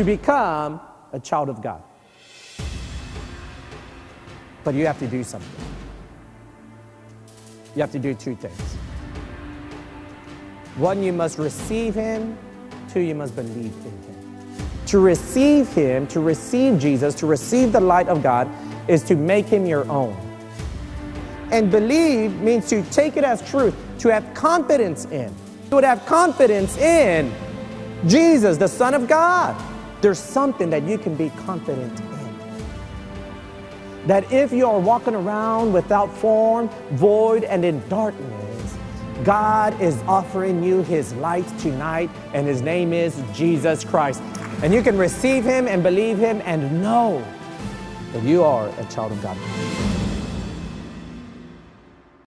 to become a child of God. But you have to do something. You have to do two things. One, you must receive him. Two, you must believe in him. To receive him, to receive Jesus, to receive the light of God is to make him your own. And believe means to take it as truth, to have confidence in. You would have confidence in Jesus, the Son of God. There's something that you can be confident in. That if you are walking around without form, void, and in darkness, God is offering you his light tonight, and his name is Jesus Christ. And you can receive him and believe him and know that you are a child of God.